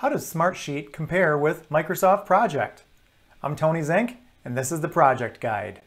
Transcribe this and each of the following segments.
How does Smartsheet compare with Microsoft Project? I'm Tony Zink, and this is the Project Guide.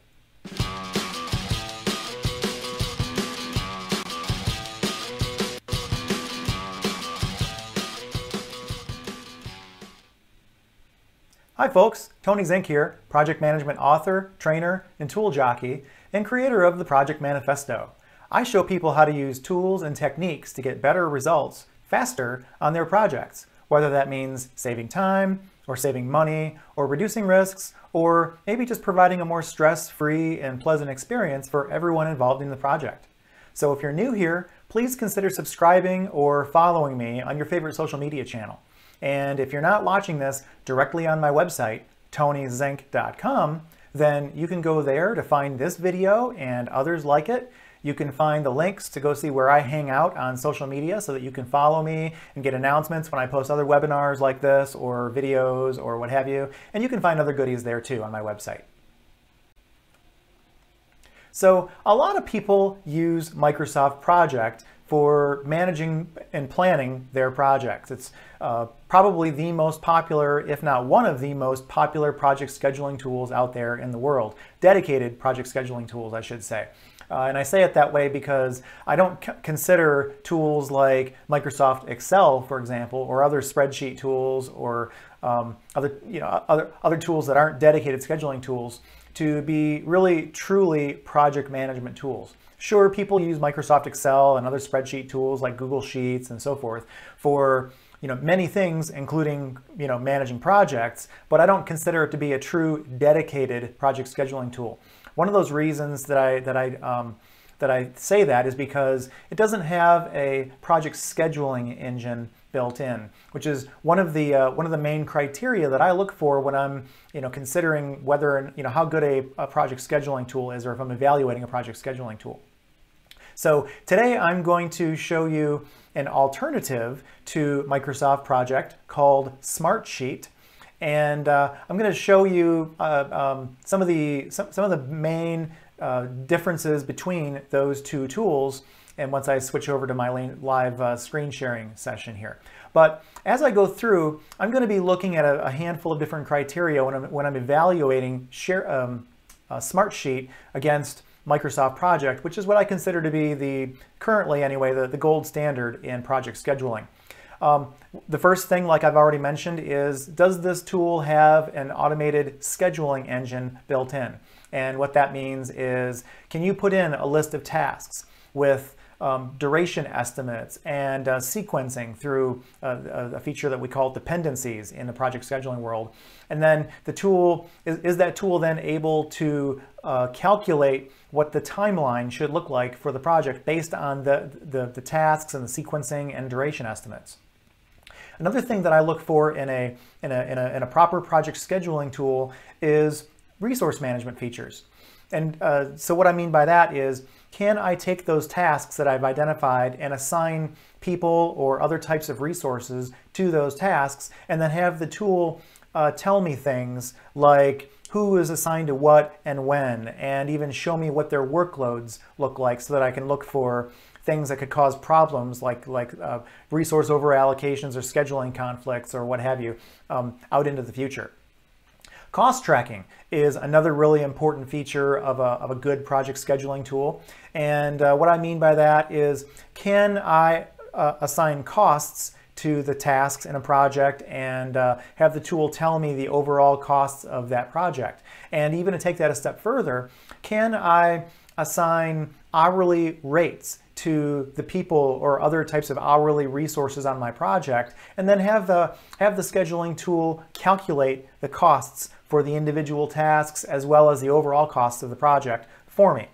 Hi folks, Tony Zink here, project management author, trainer, and tool jockey, and creator of the Project Manifesto. I show people how to use tools and techniques to get better results faster on their projects, whether that means saving time, or saving money, or reducing risks, or maybe just providing a more stress-free and pleasant experience for everyone involved in the project. So if you're new here, please consider subscribing or following me on your favorite social media channel. And if you're not watching this directly on my website, TonyZink.com, then you can go there to find this video and others like it. You can find the links to go see where I hang out on social media so that you can follow me and get announcements when I post other webinars like this or videos or what have you. And you can find other goodies there too on my website. So a lot of people use Microsoft Project for managing and planning their projects. It's probably the most popular, if not one of the most popular project scheduling tools out there in the world. Dedicated project scheduling tools, I should say. And I say it that way because I don't consider tools like Microsoft Excel, for example, or other spreadsheet tools or other tools that aren't dedicated scheduling tools to be really truly project management tools. Sure, people use Microsoft Excel and other spreadsheet tools like Google Sheets and so forth for many things, including managing projects, but I don't consider it to be a true dedicated project scheduling tool. One of those reasons that I say that is because it doesn't have a project scheduling engine built in, which is one of the main criteria that I look for when I'm considering whether how good a project scheduling tool is, or if I'm evaluating a project scheduling tool. So today I'm going to show you an alternative to Microsoft Project called Smartsheet. And I'm going to show you some of the main differences between those two tools, and once I switch over to my live screen sharing session here. But as I go through, I'm going to be looking at a handful of different criteria when I'm evaluating Smartsheet against Microsoft Project, which is what I consider to be currently anyway, the gold standard in project scheduling. The first thing, like I've already mentioned, is does this tool have an automated scheduling engine built in? And what that means is, can you put in a list of tasks with duration estimates and sequencing through a feature that we call dependencies in the project scheduling world? And then the tool, is that tool then able to calculate what the timeline should look like for the project based on the tasks and the sequencing and duration estimates? Another thing that I look for in a proper project scheduling tool is resource management features. And so what I mean by that is, can I take those tasks that I've identified and assign people or other types of resources to those tasks, and then have the tool tell me things like who is assigned to what and when, and even show me what their workloads look like so that I can look for things that could cause problems like resource over allocations or scheduling conflicts or what have you out into the future. Cost tracking is another really important feature of a good project scheduling tool. And what I mean by that is, can I assign costs to the tasks in a project and have the tool tell me the overall costs of that project? And even to take that a step further, can I assign hourly rates to the people or other types of hourly resources on my project, and then have the scheduling tool calculate the costs for the individual tasks as well as the overall costs of the project for me?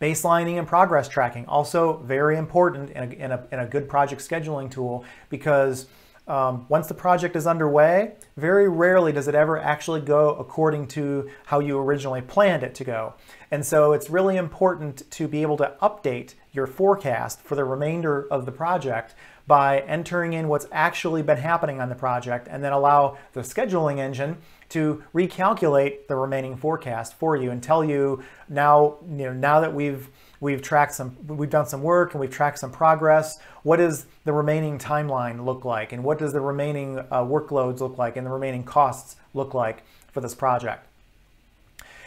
Baselining and progress tracking, also very important in a good project scheduling tool, because once the project is underway, very rarely does it ever actually go according to how you originally planned it to go. And so it's really important to be able to update your forecast for the remainder of the project by entering in what's actually been happening on the project, and then allow the scheduling engine to recalculate the remaining forecast for you and tell you now that we've we've done some work and we've tracked some progress. What does the remaining timeline look like? And what does the remaining workloads look like and the remaining costs look like for this project?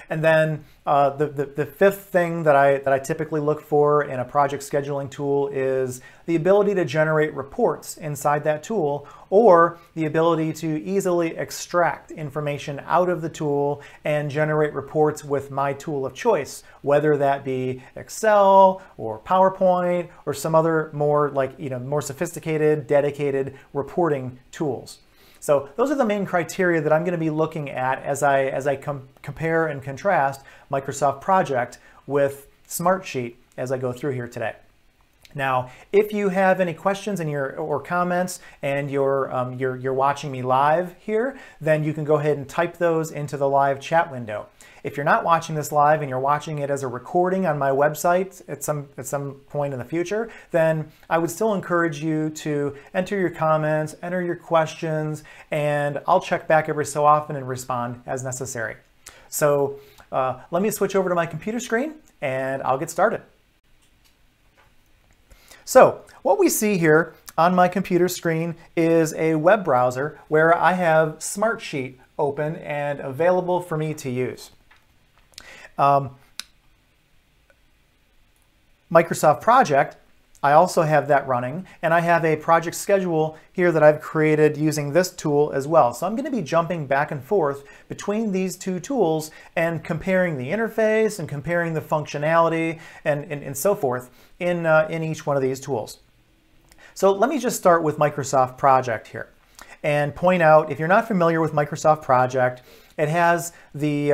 And then the fifth thing that I typically look for in a project scheduling tool is the ability to generate reports inside that tool, or the ability to easily extract information out of the tool and generate reports with my tool of choice, whether that be Excel or PowerPoint or some other more more sophisticated, dedicated reporting tools. So those are the main criteria that I'm going to be looking at as I compare and contrast Microsoft Project with Smartsheet as I go through here today. Now, if you have any questions and or comments, and you're watching me live here, then you can go ahead and type those into the live chat window. If you're not watching this live and you're watching it as a recording on my website at some point in the future, then I would still encourage you to enter your comments, enter your questions, and I'll check back every so often and respond as necessary. So let me switch over to my computer screen and I'll get started. So what we see here on my computer screen is a web browser where I have Smartsheet open and available for me to use. Microsoft Project, I also have that running, and I have a project schedule here that I've created using this tool as well. So I'm going to be jumping back and forth between these two tools and comparing the interface and comparing the functionality and so forth in each one of these tools. So let me just start with Microsoft Project here and point out, if you're not familiar with Microsoft Project, it has the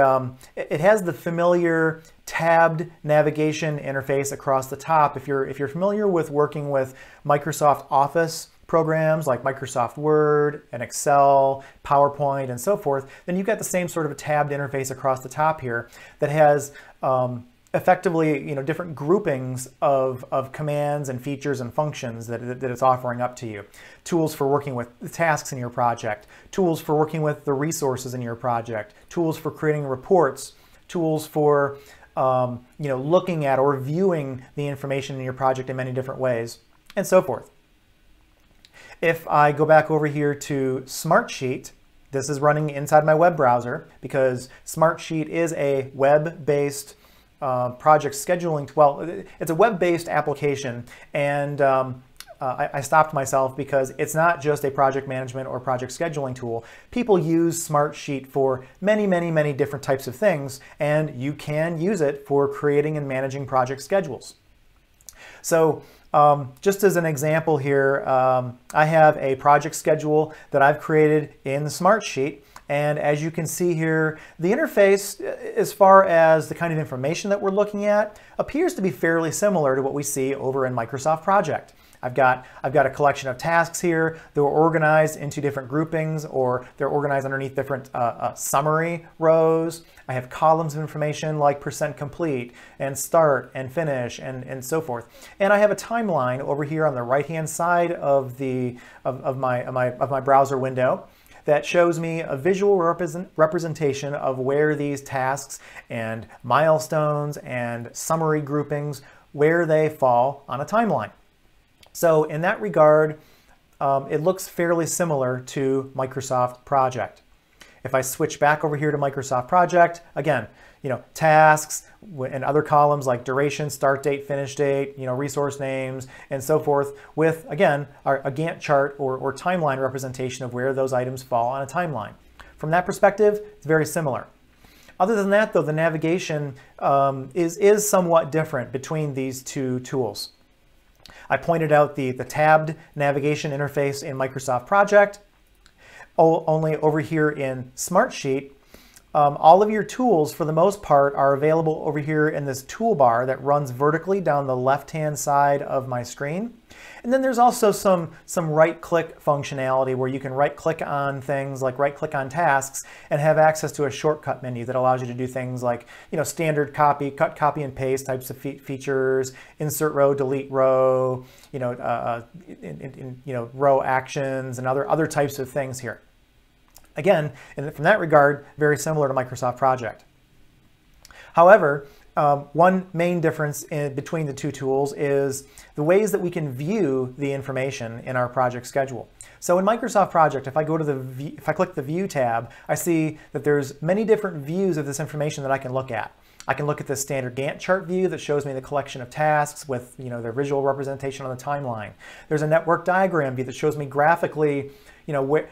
familiar tabbed navigation interface across the top. If you're familiar with working with Microsoft Office programs like Microsoft Word and Excel, PowerPoint, and so forth, then you've got the same sort of a tabbed interface across the top here that has effectively different groupings of commands and features and functions that it's offering up to you. Tools for working with the tasks in your project, tools for working with the resources in your project, tools for creating reports, tools for looking at or viewing the information in your project in many different ways, and so forth. If I go back over here to Smartsheet, this is running inside my web browser because Smartsheet is a web-based project scheduling. Well, it's a web-based application, and I stopped myself because it's not just a project management or project scheduling tool. People use Smartsheet for many, many, many different types of things, and you can use it for creating and managing project schedules. So just as an example here, I have a project schedule that I've created in Smartsheet. And as you can see here, the interface, as far as the kind of information that we're looking at, appears to be fairly similar to what we see over in Microsoft Project. I've got a collection of tasks here. They're organized into different groupings, or they're organized underneath different summary rows. I have columns of information like percent complete and start and finish and so forth. And I have a timeline over here on the right-hand side of my browser window that shows me a visual representation of where these tasks and milestones and summary groupings, where they fall on a timeline. So in that regard, it looks fairly similar to Microsoft Project. If I switch back over here to Microsoft Project, again, tasks and other columns like duration, start date, finish date, resource names, and so forth, with, again, a Gantt chart or timeline representation of where those items fall on a timeline. From that perspective, it's very similar. Other than that, though, the navigation is somewhat different between these two tools. I pointed out the tabbed navigation interface in Microsoft Project. Only over here in Smartsheet, all of your tools, for the most part, are available over here in this toolbar that runs vertically down the left-hand side of my screen. And then there's also some right-click functionality where you can right-click on things, like right-click on tasks, and have access to a shortcut menu that allows you to do things like, standard copy, cut, copy, and paste types of features, insert row, delete row, row actions, and other types of things here. Again, from that regard, very similar to Microsoft Project. However, One main difference between the two tools is the ways that we can view the information in our project schedule. So in Microsoft Project, if I go to if I click the View tab, I see that there's many different views of this information that I can look at. I can look at the standard Gantt chart view that shows me the collection of tasks with, you know, their visual representation on the timeline. There's a network diagram view that shows me graphically, you know,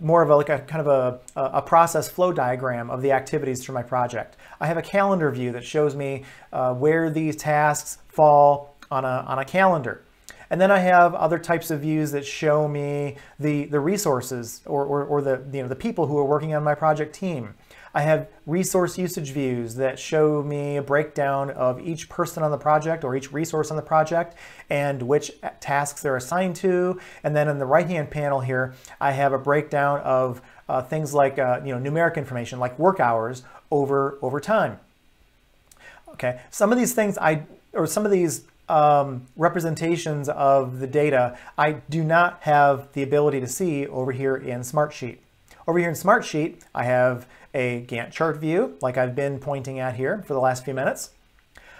more of a, kind of a process flow diagram of the activities through my project. I have a calendar view that shows me where these tasks fall on a calendar. And then I have other types of views that show me the resources or the, you know, the people who are working on my project team. I have resource usage views that show me a breakdown of each person on the project or each resource on the project and which tasks they're assigned to. And then in the right-hand panel here, I have a breakdown of things like you know, numeric information like work hours over time. Okay, some of these things representations of the data I do not have the ability to see over here in Smartsheet. Over here in Smartsheet, I have a Gantt chart view, like I've been pointing at here for the last few minutes.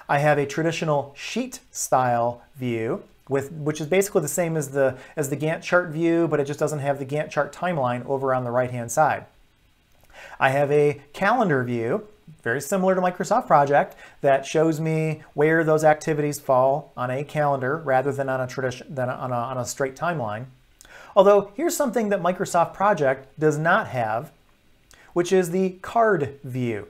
I have a traditional sheet style view, which is basically the same as the Gantt chart view, but it just doesn't have the Gantt chart timeline over on the right-hand side. I have a calendar view, very similar to Microsoft Project, that shows me where those activities fall on a calendar rather than on a straight timeline. Although here's something that Microsoft Project does not have, which is the card view.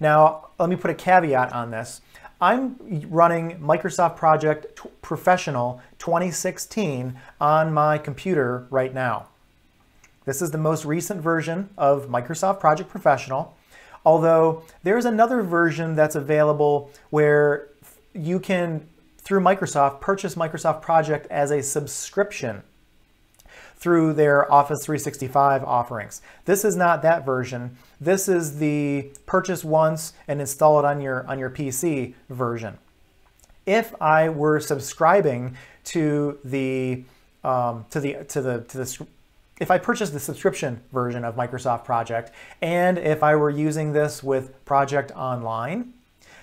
Now, let me put a caveat on this. I'm running Microsoft Project Professional 2016 on my computer right now. This is the most recent version of Microsoft Project Professional, although there's another version that's available where you can, through Microsoft, purchase Microsoft Project as a subscription through their Office 365 offerings. This is not that version. This is the purchase once and install it on your PC version. If I were subscribing if I purchased the subscription version of Microsoft Project, and if I were using this with Project Online,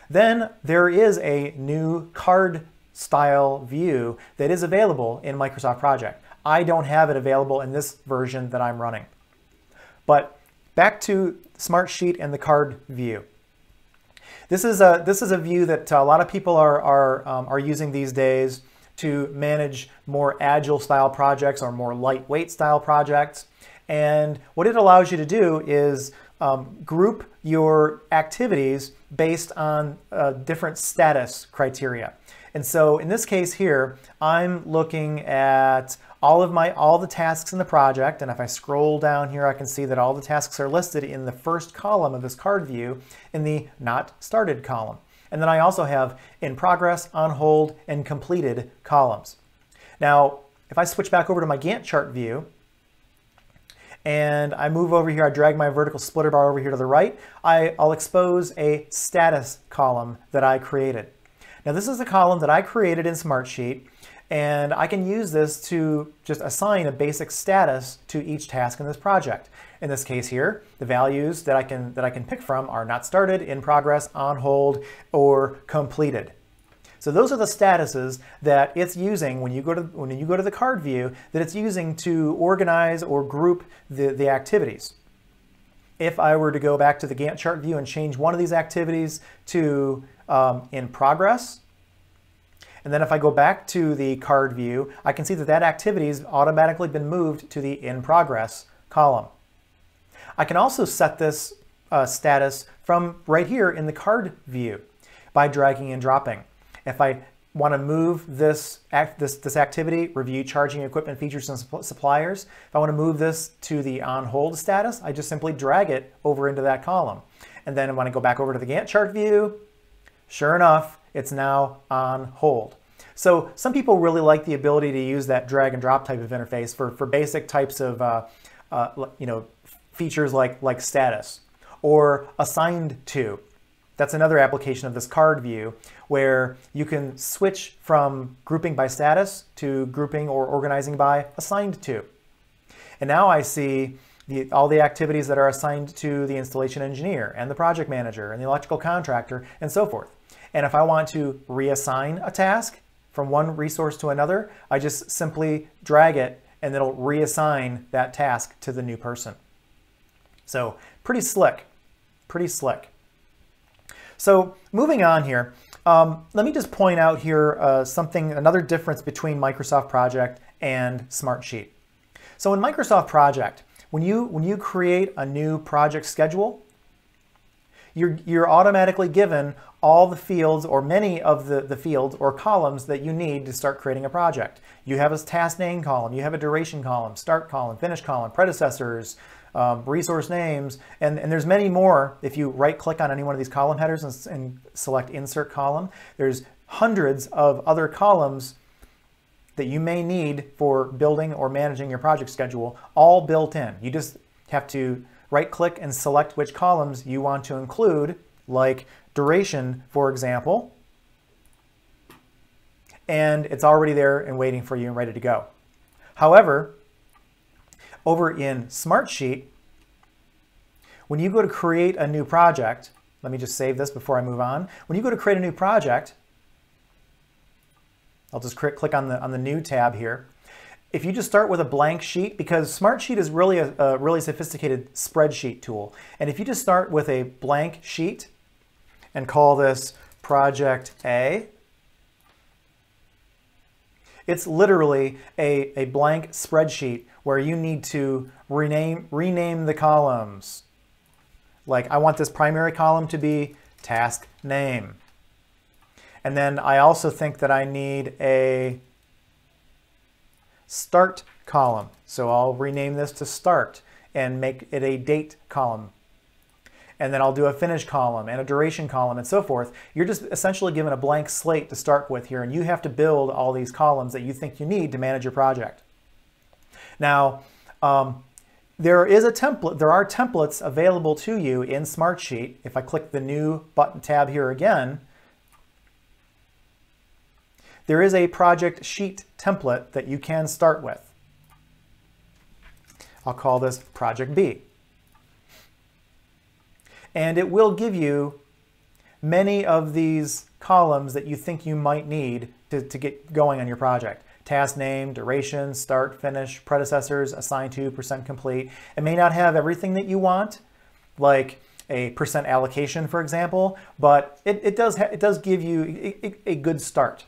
then there is a new card style view that is available in Microsoft Project. I don't have it available in this version that I'm running. But back to Smartsheet and the card view. This is a view that a lot of people are using these days to manage more agile style projects or more lightweight style projects. And what it allows you to do is group your activities based on different status criteria. And so in this case here, I'm looking at all the tasks in the project. And if I scroll down here, I can see that all the tasks are listed in the first column of this card view in the Not Started column. And then I also have in progress, on hold, and completed columns. Now, if I switch back over to my Gantt chart view, and I move over here, I drag my vertical splitter bar over here to the right, I'll expose a status column that I created. Now, this is the column that I created in Smartsheet, and I can use this to just assign a basic status to each task in this project. In this case here, the values that I can pick from are not started, in progress, on hold, or completed. So those are the statuses that it's using when you go to the card view, that it's using to organize or group the activities. If I were to go back to the Gantt chart view and change one of these activities to in progress, and then if I go back to the card view, I can see that that activity's automatically been moved to the in progress column. I can also set this status from right here in the card view by dragging and dropping. If I want to move this activity, review charging equipment features and suppliers, if I want to move this to the on hold status, I just simply drag it over into that column. And then when I go back over to the Gantt chart view, sure enough, it's now on hold. So some people really like the ability to use that drag and drop type of interface for basic types of you know, features like status or assigned to. That's another application of this card view where you can switch from grouping by status to grouping or organizing by assigned to. And now I see all the activities that are assigned to the installation engineer and the project manager and the electrical contractor and so forth. And if I want to reassign a task from one resource to another, I just simply drag it and it'll reassign that task to the new person. So pretty slick, pretty slick. So moving on here, let me just point out here another difference between Microsoft Project and Smartsheet. So in Microsoft Project, when you create a new project schedule, you're automatically given all the fields or many of the fields or columns that you need to start creating a project. You have a task name column, you have a duration column, start column, finish column, predecessors, resource names, and there's many more. If you right click on any one of these column headers and select insert column, there's hundreds of other columns that you may need for building or managing your project schedule, all built in. You just have to right click and select which columns you want to include, like duration, for example, and it's already there and waiting for you and ready to go. However, over in Smartsheet, when you go to create a new project, let me just save this before I move on. When you go to create a new project, I'll just click on the new tab here. If you just start with a blank sheet, because Smartsheet is really a really sophisticated spreadsheet tool. And if you just start with a blank sheet and call this Project A, it's literally a blank spreadsheet where you need to rename the columns. Like, I want this primary column to be task name. And then I also think that I need a start column. So I'll rename this to start and make it a date column. And then I'll do a finish column and a duration column and so forth. You're just essentially given a blank slate to start with here, and you have to build all these columns that you think you need to manage your project. Now, there are templates available to you in Smartsheet. If I click the new button tab here again, there is a project sheet template that you can start with. I'll call this Project B. And it will give you many of these columns that you think you might need to get going on your project. Task name, duration, start, finish, predecessors, assigned to, percent complete. It may not have everything that you want, like a percent allocation, for example, but it does give you a good start.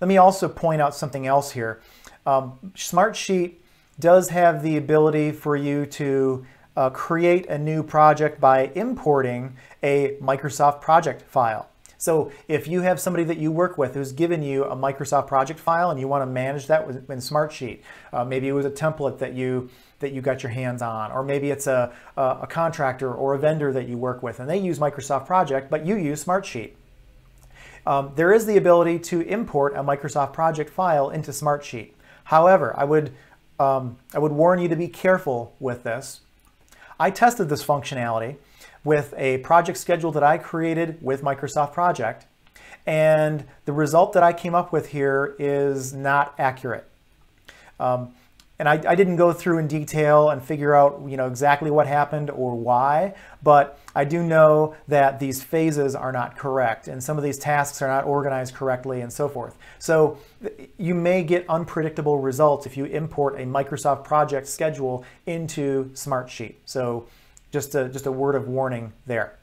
Let me also point out something else here. Smartsheet does have the ability for you to create a new project by importing a Microsoft Project file. So if you have somebody that you work with who's given you a Microsoft Project file and you want to manage that in Smartsheet, maybe it was a template that you got your hands on, or maybe it's a contractor or a vendor that you work with and they use Microsoft Project, but you use Smartsheet. There is the ability to import a Microsoft Project file into Smartsheet. However, I would warn you to be careful with this. I tested this functionality with a project schedule that I created with Microsoft Project, and the result that I came up with here is not accurate. And I didn't go through in detail and figure out, you know, exactly what happened or why, but I do know that these phases are not correct and some of these tasks are not organized correctly and so forth. So you may get unpredictable results if you import a Microsoft Project schedule into Smartsheet. So just a word of warning there.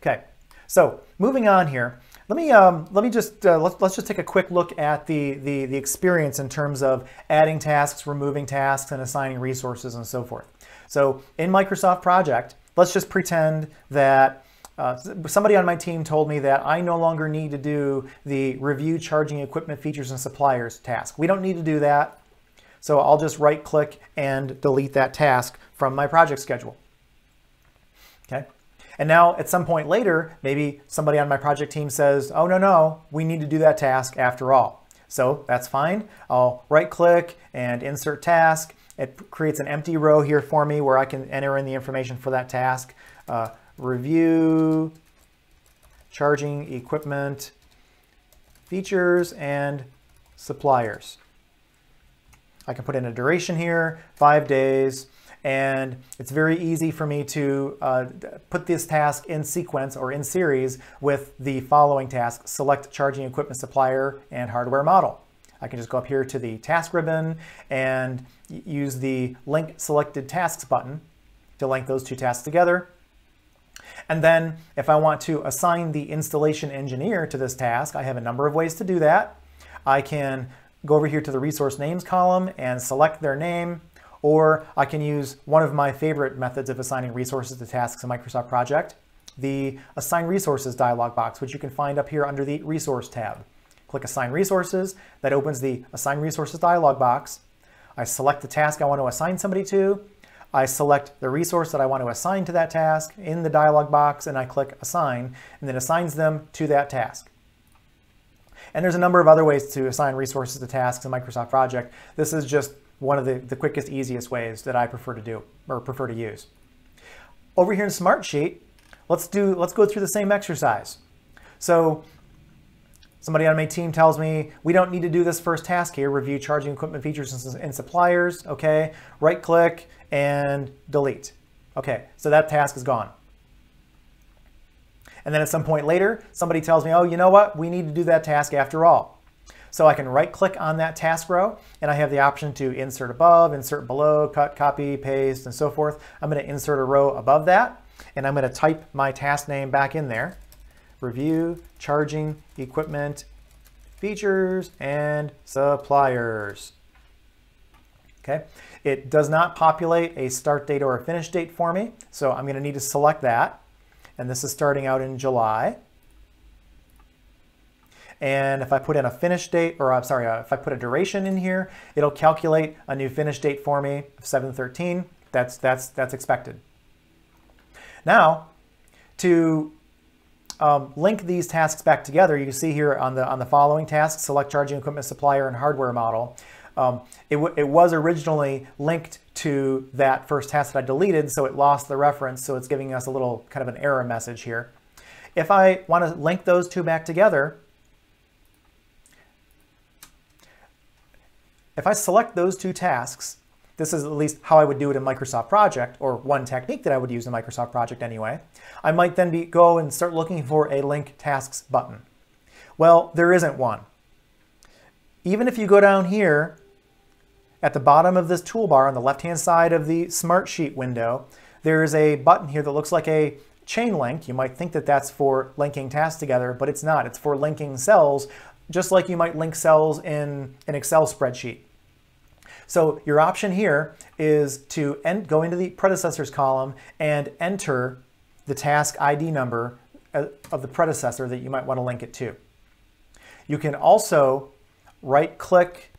Okay, so moving on here. Let's just take a quick look at the experience in terms of adding tasks, removing tasks, and assigning resources and so forth. So in Microsoft Project, let's just pretend that somebody on my team told me that I no longer need to do the review charging equipment features and suppliers task. We don't need to do that. So I'll just right click and delete that task from my project schedule. Okay. And now at some point later, maybe somebody on my project team says, oh, no, we need to do that task after all. So that's fine. I'll right click and insert task. It creates an empty row here for me where I can enter in the information for that task. Review, charging equipment, features, and suppliers. I can put in a duration here, 5 days, and it's very easy for me to put this task in sequence or in series with the following task, select charging equipment supplier and hardware model. I can just go up here to the task ribbon and use the link selected tasks button to link those two tasks together. And then if I want to assign the installation engineer to this task, I have a number of ways to do that. I can go over here to the resource names column and select their name, or I can use one of my favorite methods of assigning resources to tasks in Microsoft Project, the Assign Resources dialog box, which you can find up here under the Resource tab. Click Assign Resources. That opens the Assign Resources dialog box. I select the task I want to assign somebody to. I select the resource that I want to assign to that task in the dialog box, and I click Assign, and then assigns them to that task. And there's a number of other ways to assign resources to tasks in Microsoft Project. This is just one of the quickest, easiest ways that I prefer to do, or prefer to use. Over here in Smartsheet, let's go through the same exercise. So somebody on my team tells me, we don't need to do this first task here, review charging equipment features and suppliers, okay? Right click and delete. Okay, so that task is gone. And then at some point later, somebody tells me, oh, you know what? We need to do that task after all. So I can right click on that task row, and I have the option to insert above, insert below, cut, copy, paste, and so forth. I'm gonna insert a row above that, and I'm gonna type my task name back in there. Review charging equipment features and suppliers. Okay, it does not populate a start date or a finish date for me, so I'm going to need to select that. And this is starting out in July. And if I put in a finish date, or I'm sorry, if I put a duration in here, it'll calculate a new finish date for me of 7/13. That's expected. Now, to link these tasks back together, you can see here on the following task, select charging equipment supplier and hardware model. It was originally linked to that first task that I deleted, so it lost the reference, so it's giving us a little kind of an error message here. If I want to link those two back together, if I select those two tasks, this is at least how I would do it in Microsoft Project, or one technique that I would use in Microsoft Project anyway. I might then go and start looking for a Link Tasks button. Well, there isn't one. Even if you go down here, at the bottom of this toolbar on the left-hand side of the Smartsheet window, there is a button here that looks like a chain link. You might think that that's for linking tasks together, but it's not. It's for linking cells, just like you might link cells in an Excel spreadsheet. So your option here is to go into the predecessors column and enter the task ID number of the predecessor that you might want to link it to. You can also right-click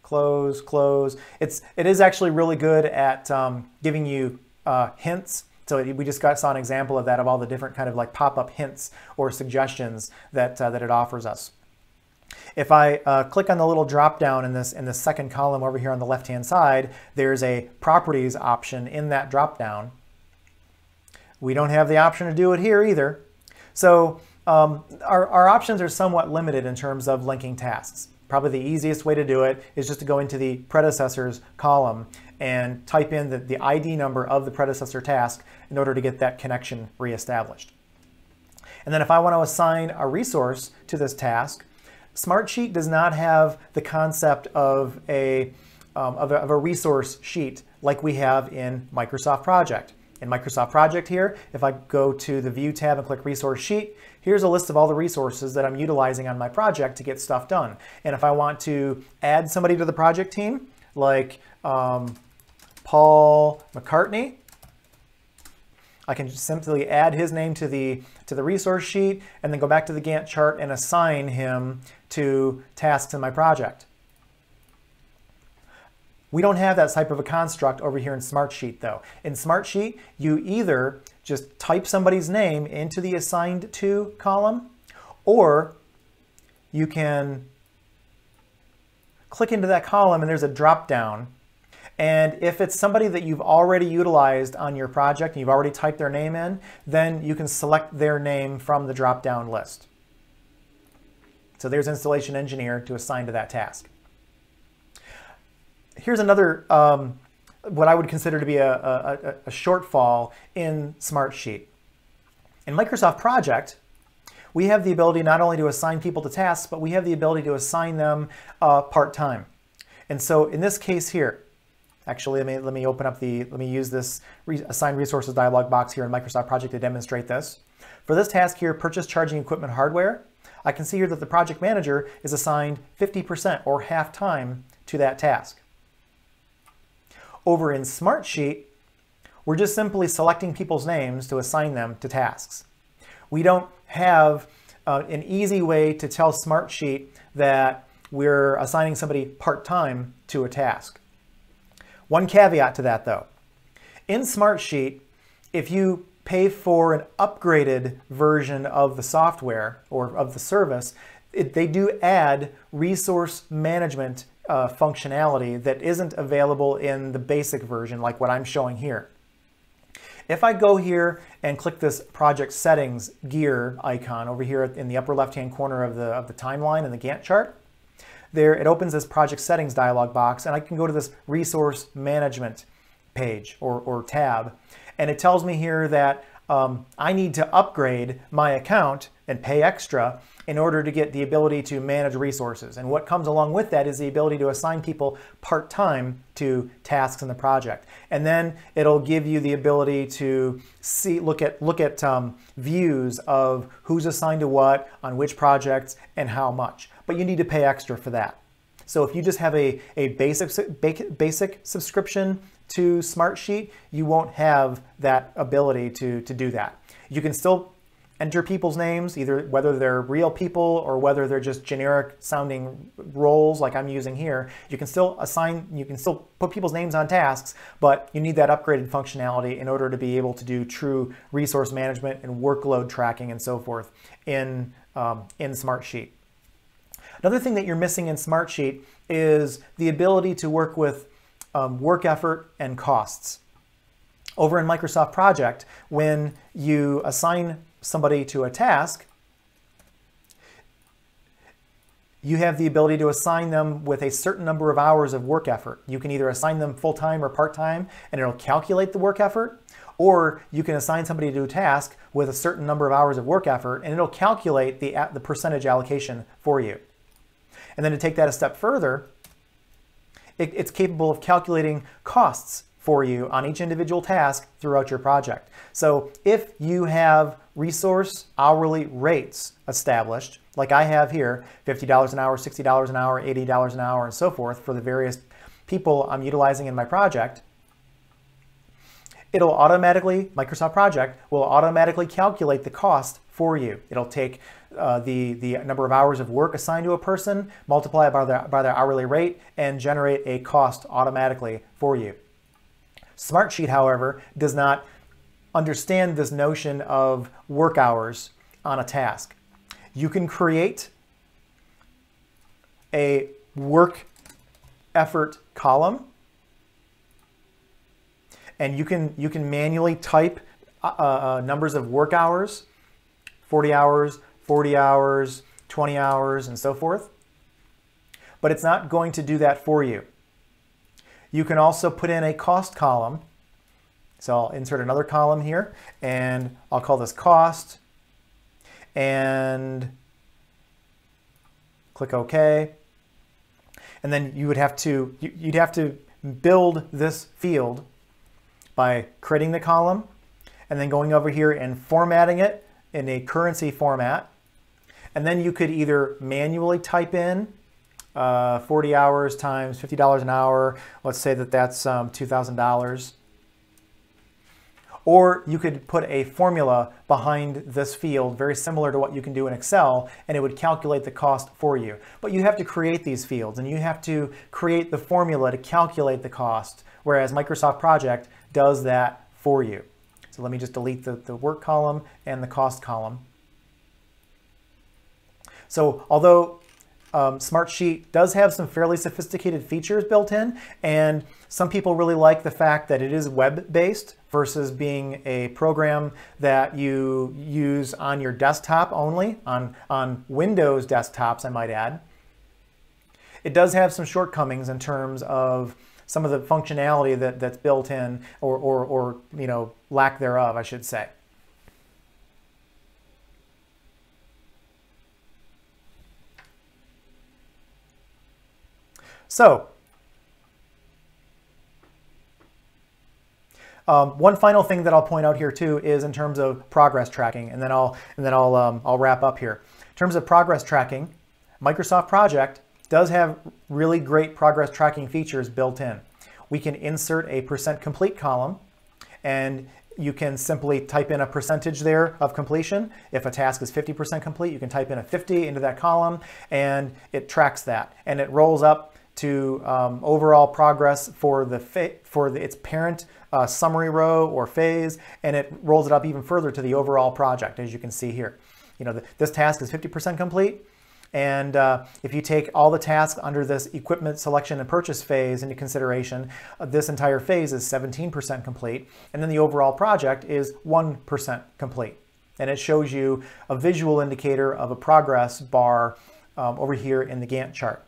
close. It is actually really good at giving you hints. So we just saw an example of that, of all the different kind of like pop-up hints or suggestions that, that it offers us. If I click on the little drop down in the second column over here on the left-hand side, there's a properties option in that drop down. We don't have the option to do it here either. So our options are somewhat limited in terms of linking tasks. Probably the easiest way to do it is just to go into the predecessors column and type in the ID number of the predecessor task in order to get that connection reestablished. And then if I want to assign a resource to this task, Smartsheet does not have the concept of a resource sheet like we have in Microsoft Project. In Microsoft Project here, if I go to the View tab and click Resource Sheet, here's a list of all the resources that I'm utilizing on my project to get stuff done. And if I want to add somebody to the project team, like Paul McCartney, I can just simply add his name to the resource sheet and then go back to the Gantt chart and assign him to tasks in my project. We don't have that type of a construct over here in Smartsheet though. In Smartsheet, you either just type somebody's name into the assigned to column, or you can click into that column and there's a drop down. And if it's somebody that you've already utilized on your project and you've already typed their name in, then you can select their name from the drop-down list. So there's installation engineer to assign to that task. Here's another, what I would consider to be a shortfall in Smartsheet. In Microsoft Project, we have the ability not only to assign people to tasks, but we have the ability to assign them part-time. And so in this case here, actually, let me open up the, use this assign resources dialog box here in Microsoft Project to demonstrate this. For this task here, purchase charging equipment hardware, I can see here that the project manager is assigned 50% or half time to that task. Over in Smartsheet, we're just simply selecting people's names to assign them to tasks. We don't have an easy way to tell Smartsheet that we're assigning somebody part-time to a task. One caveat to that though. In Smartsheet, if you pay for an upgraded version of the software or of the service, they do add resource management functionality that isn't available in the basic version like what I'm showing here. If I go here and click this project settings gear icon over here in the upper left-hand corner of the timeline and the Gantt chart, there it opens this project settings dialog box, and I can go to this resource management page or tab, and it tells me here that I need to upgrade my account and pay extra in order to get the ability to manage resources. And what comes along with that is the ability to assign people part-time to tasks in the project. And then it'll give you the ability to see, look at views of who's assigned to what, on which projects, and how much. But you need to pay extra for that. So if you just have a basic subscription to Smartsheet, you won't have that ability to do that. You can still enter people's names, either whether they're real people or whether they're just generic sounding roles like I'm using here. You can still assign, you can still put people's names on tasks, but you need that upgraded functionality in order to be able to do true resource management and workload tracking and so forth in Smartsheet. Another thing that you're missing in Smartsheet is the ability to work with work effort and costs. Over in Microsoft Project, when you assign somebody to a task, you have the ability to assign them with a certain number of hours of work effort. You can either assign them full-time or part-time, and it'll calculate the work effort, or you can assign somebody to do a task with a certain number of hours of work effort, and it'll calculate the percentage allocation for you. And then to take that a step further, it's capable of calculating costs for you on each individual task throughout your project. So if you have resource hourly rates established, like I have here, $50 an hour, $60 an hour, $80 an hour, and so forth for the various people I'm utilizing in my project, it'll automatically, Microsoft Project will automatically calculate the cost for you. It'll take the number of hours of work assigned to a person, multiply it by their hourly rate, and generate a cost automatically for you. Smartsheet, however, does not understand this notion of work hours on a task. You can create a work effort column, and you can manually type numbers of work hours, 40 hours, 40 hours, 20 hours, and so forth. But it's not going to do that for you. You can also put in a cost column. So I'll insert another column here, and I'll call this cost, and click OK. And then you would have to, you'd have to build this field by creating the column and then going over here and formatting it in a currency format. And then you could either manually type in 40 hours times $50 an hour. Let's say that that's $2,000. Or you could put a formula behind this field, very similar to what you can do in Excel, and it would calculate the cost for you. But you have to create these fields, and you have to create the formula to calculate the cost, whereas Microsoft Project does that for you. So let me just delete the work column and the cost column. So although Smartsheet does have some fairly sophisticated features built in, and some people really like the fact that it is web-based versus being a program that you use on your desktop only, on Windows desktops, I might add. It does have some shortcomings in terms of some of the functionality that's built in, or you know, lack thereof, I should say. So, one final thing that I'll point out here too is in terms of progress tracking, and then I'll wrap up here. In terms of progress tracking, Microsoft Project does have really great progress tracking features built in. We can insert a percent complete column, and you can simply type in a percentage there of completion. If a task is 50% complete, you can type in a 50 into that column, and it tracks that, and it rolls up to overall progress for its parent summary row or phase, and it rolls it up even further to the overall project, as you can see here. You know, this task is 50% complete, and if you take all the tasks under this equipment selection and purchase phase into consideration, this entire phase is 17% complete, and then the overall project is 1% complete. And it shows you a visual indicator of a progress bar over here in the Gantt chart.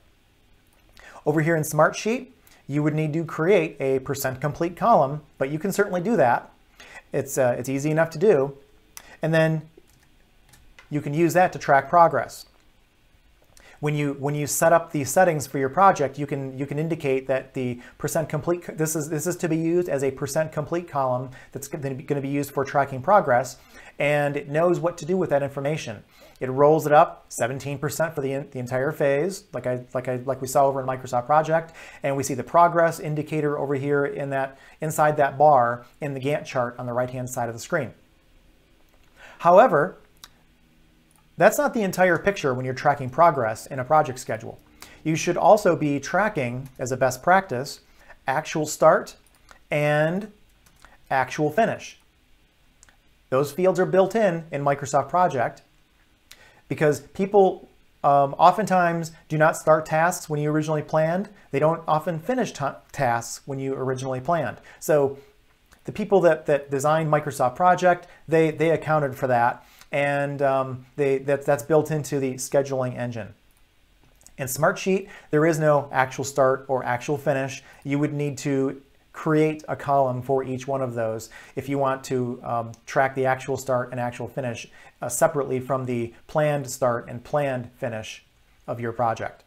Over here in Smartsheet, you would need to create a percent complete column, but you can certainly do that. It's easy enough to do, and then you can use that to track progress. When you set up the settings for your project, you can indicate that the percent complete, this is to be used as a percent complete column that's going to be used for tracking progress, and it knows what to do with that information. It rolls it up 17% for the entire phase, like we saw over in Microsoft Project, and we see the progress indicator over here inside that bar in the Gantt chart on the right-hand side of the screen. However, that's not the entire picture when you're tracking progress in a project schedule. You should also be tracking, as a best practice, actual start and actual finish. Those fields are built in Microsoft Project, because people oftentimes do not start tasks when you originally planned. They don't often finish tasks when you originally planned. So the people that designed Microsoft Project, they accounted for that. And that's built into the scheduling engine. In Smartsheet, there is no actual start or actual finish. You would need to create a column for each one of those if you want to track the actual start and actual finish separately from the planned start and planned finish of your project.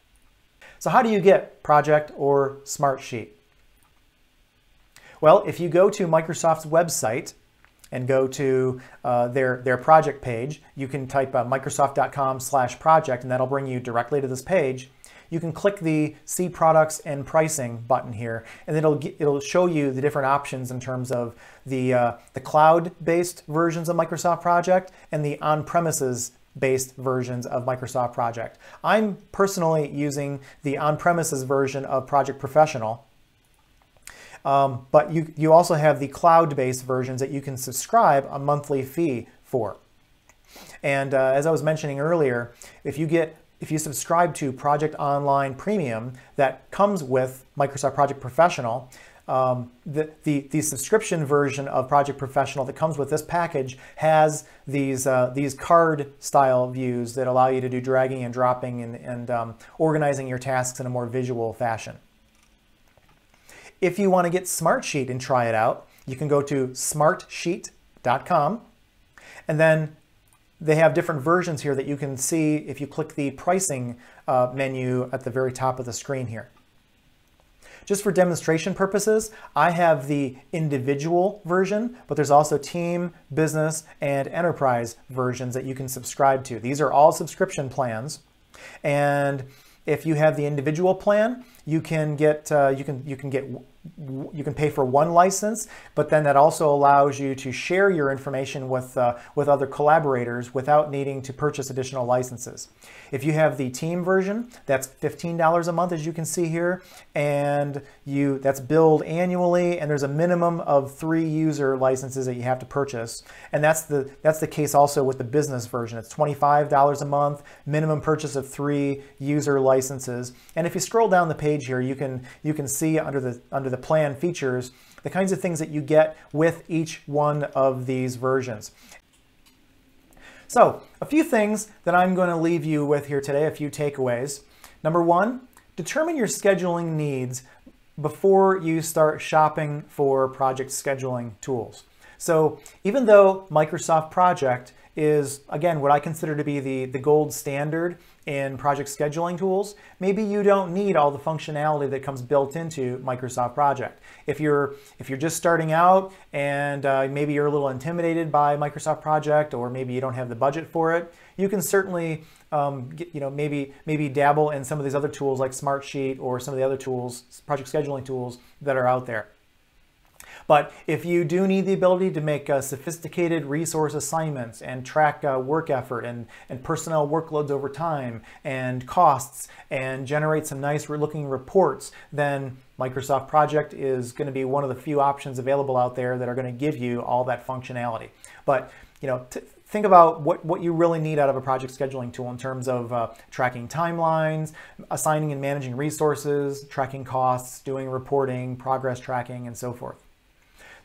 So how do you get Project or Smartsheet? Well, if you go to Microsoft's website, and go to their project page, you can type Microsoft.com/project, and that'll bring you directly to this page. You can click the See Products and Pricing button here, and it'll show you the different options in terms of the cloud-based versions of Microsoft Project and the on-premises based versions of Microsoft Project. I'm personally using the on-premises version of Project Professional, but you also have the cloud-based versions that you can subscribe a monthly fee for. And as I was mentioning earlier, if you subscribe to Project Online Premium that comes with Microsoft Project Professional, the subscription version of Project Professional that comes with this package has these card-style views that allow you to do dragging and dropping and organizing your tasks in a more visual fashion. If you want to get Smartsheet and try it out, you can go to Smartsheet.com, and then they have different versions here that you can see if you click the pricing menu at the very top of the screen here. Just for demonstration purposes, I have the individual version, but there's also team, business, and enterprise versions that you can subscribe to. These are all subscription plans, and if you have the individual plan, You can pay for one license, but then that also allows you to share your information with other collaborators without needing to purchase additional licenses. If you have the team version, that's $15 a month, as you can see here, and that's billed annually, and there's a minimum of 3 user licenses that you have to purchase. And that's the case also with the business version. It's $25 a month, minimum purchase of 3 user licenses. And if you scroll down the page here, you can see under the plan features, the kinds of things that you get with each one of these versions. So a few things that I'm going to leave you with here today, a few takeaways. Number one, determine your scheduling needs before you start shopping for project scheduling tools. So even though Microsoft Project is, again, what I consider to be the gold standard in project scheduling tools, maybe you don't need all the functionality that comes built into Microsoft Project. If you're just starting out and maybe you're a little intimidated by Microsoft Project, or maybe you don't have the budget for it, you can certainly maybe dabble in some of these other tools like Smartsheet or some of the other tools, project scheduling tools that are out there. But if you do need the ability to make sophisticated resource assignments and track work effort and personnel workloads over time and costs and generate some nice looking reports, then Microsoft Project is going to be one of the few options available out there that are going to give you all that functionality. But think about what you really need out of a project scheduling tool in terms of tracking timelines, assigning and managing resources, tracking costs, doing reporting, progress tracking, and so forth.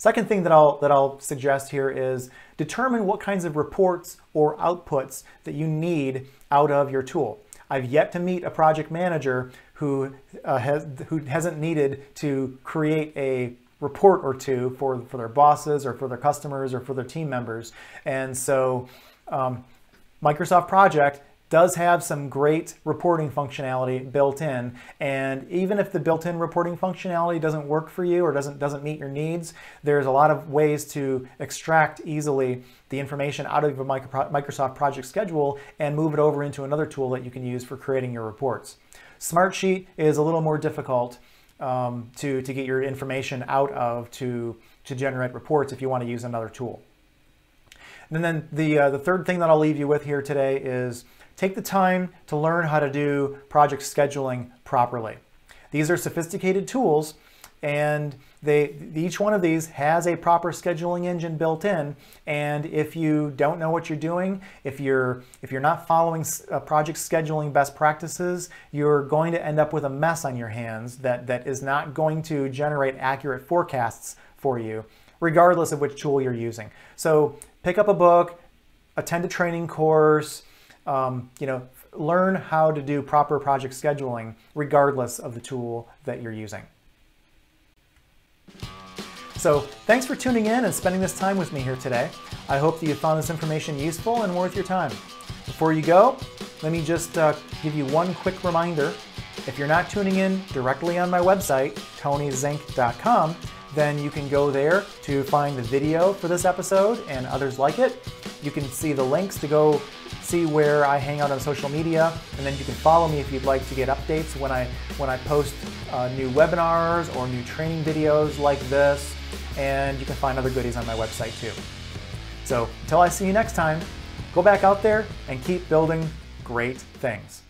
Second thing that I'll suggest here is determine what kinds of reports or outputs that you need out of your tool. I've yet to meet a project manager who hasn't needed to create a report or two for their bosses or for their customers or for their team members. And so Microsoft Project does have some great reporting functionality built in. And even if the built-in reporting functionality doesn't work for you or doesn't meet your needs, there's a lot of ways to extract easily the information out of a Microsoft Project schedule and move it over into another tool that you can use for creating your reports. Smartsheet is a little more difficult to get your information out of to generate reports if you want to use another tool. And then the third thing that I'll leave you with here today is take the time to learn how to do project scheduling properly. These are sophisticated tools, and each one of these has a proper scheduling engine built in. And if you don't know what you're doing, if you're not following project scheduling best practices, you're going to end up with a mess on your hands that is not going to generate accurate forecasts for you, regardless of which tool you're using. So pick up a book, attend a training course, learn how to do proper project scheduling regardless of the tool that you're using. So thanks for tuning in and spending this time with me here today. I hope that you found this information useful and worth your time. Before you go, let me just give you one quick reminder. If you're not tuning in directly on my website, TonyZink.com, then you can go there to find the video for this episode and others like it. You can see the links to go see where I hang out on social media, and then you can follow me if you'd like to get updates when I post new webinars or new training videos like this, and you can find other goodies on my website too. So until I see you next time, go back out there and keep building great things.